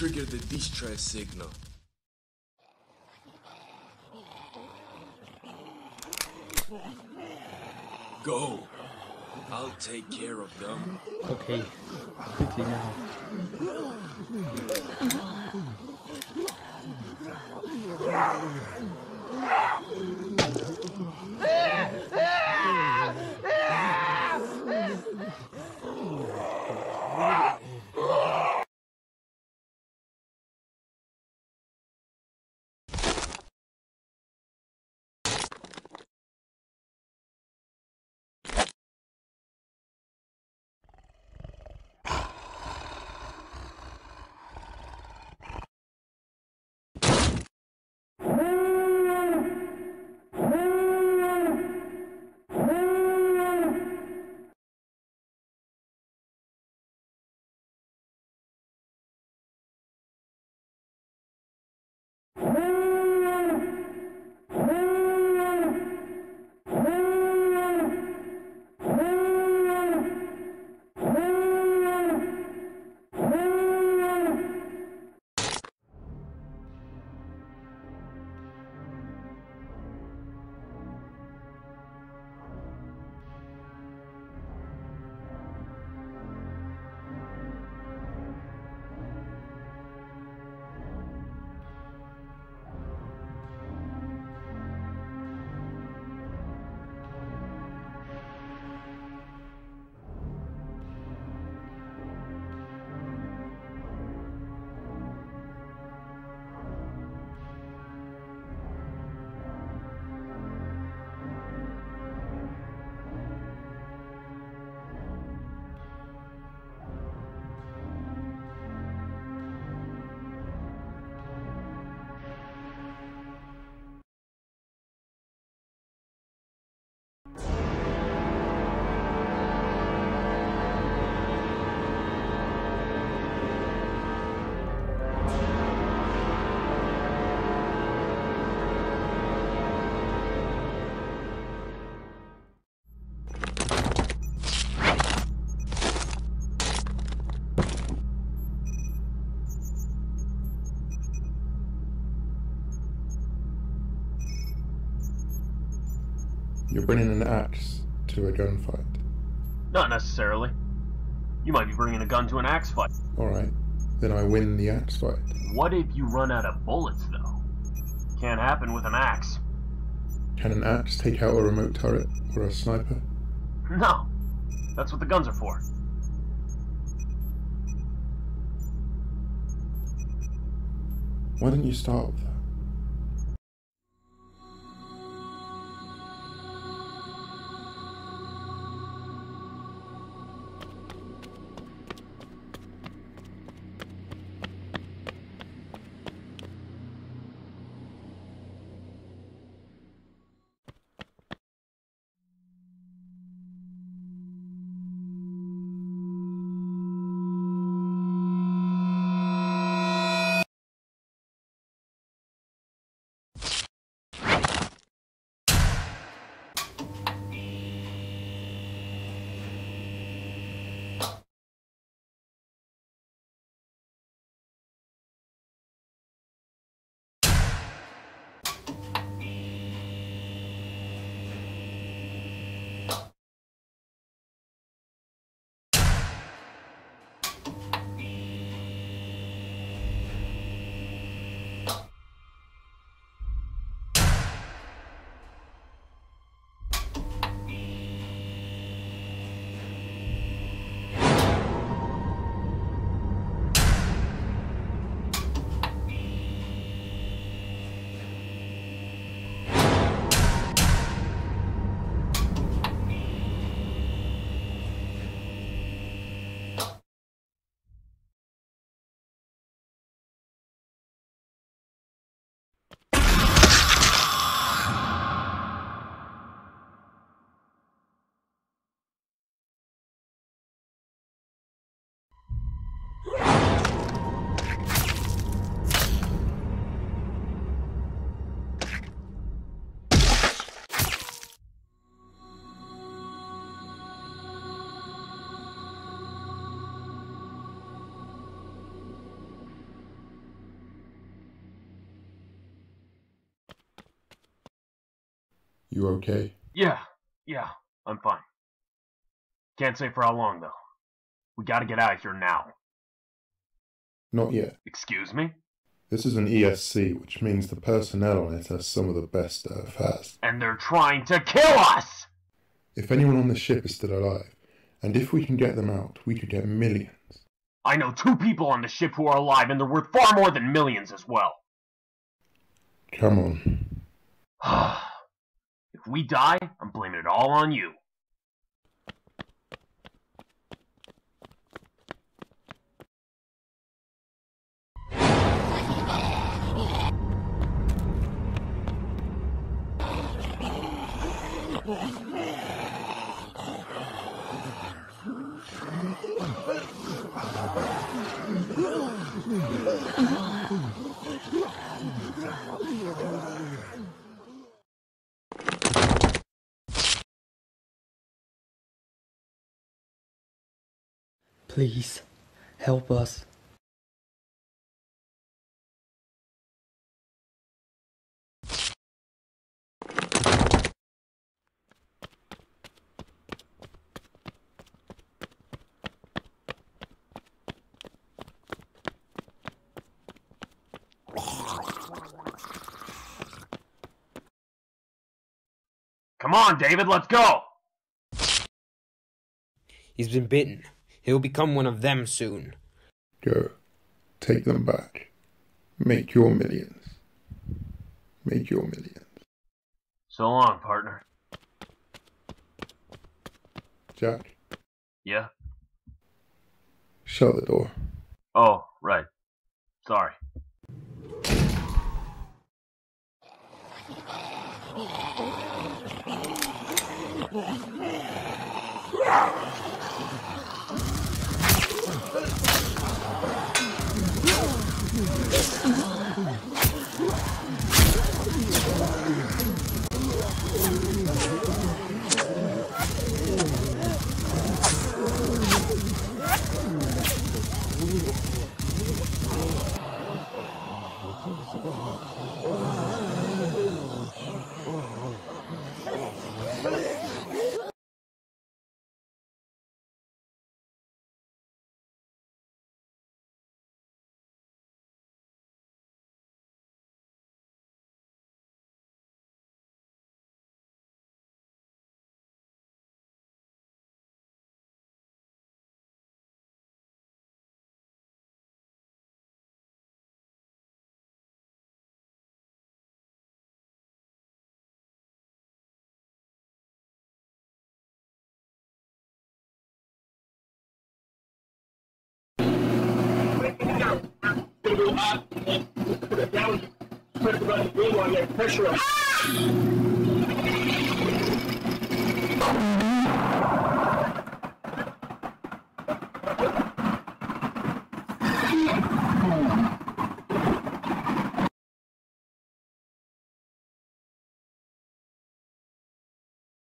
Trigger the distress signal. Go. I'll take care of them. Okay. Quickly now. You're bringing an axe to a gunfight? Not necessarily. You might be bringing a gun to an axe fight. Alright, then I win the axe fight. What if you run out of bullets, though? Can't happen with an axe. Can an axe take out a remote turret or a sniper? No. That's what the guns are for. Why didn't you start with that? You okay? Yeah, I'm fine. Can't say for how long, though. We gotta get out of here now. Not yet. Excuse me? This is an ESC, which means the personnel on it has some of the best Earth has. And they're trying to kill us! If anyone on the ship is still alive, and if we can get them out, we could get millions. I know two people on the ship who are alive, and they're worth far more than millions as well. Come on. If we die, I'm blaming it all on you. Please, help us. Come on, David, let's go! He's been bitten. He'll become one of them soon. Go. Take them back. Make your millions. Make your millions. So long, partner. Jack? Yeah? Shut the door. Oh, right. Sorry. Put the green one, pressure on.